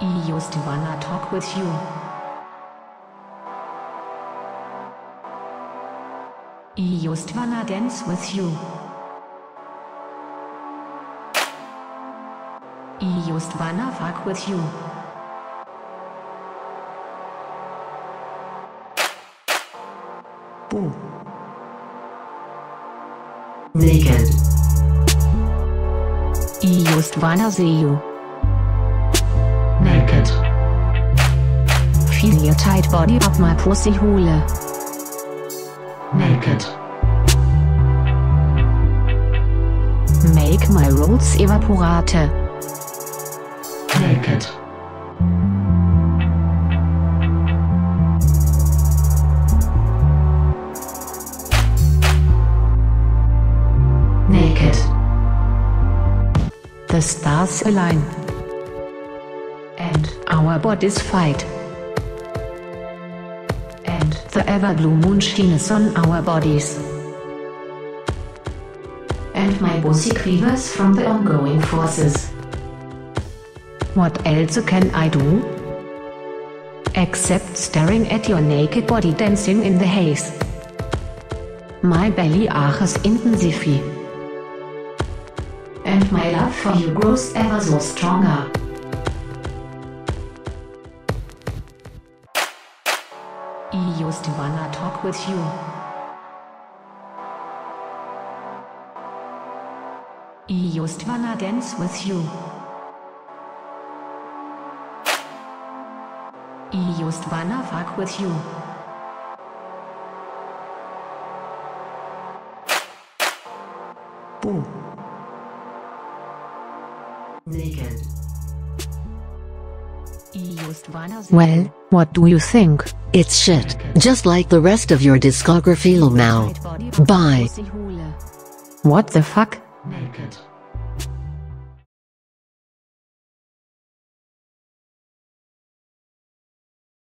I used to wanna talk with you. I used to wanna dance with you. I used to wanna fuck with you. Boom. Naked. I used to wanna see you. Naked. Feel your tight body up my pussy hole. Naked. Make my rolls evaporate. Naked. Naked. The stars align and our bodies fight. The ever blue moon shines on our bodies. And my pussy quivers from the ongoing forces. What else can I do? Except staring at your naked body dancing in the haze. My belly aches intensively. And my love for you grows ever so stronger. I used to wanna talk with you. I used to wanna dance with you. I used to wanna fuck with you. Boom. Naked. Well, what do you think? It's shit, just like the rest of your discography now. Bye. What the fuck? Naked.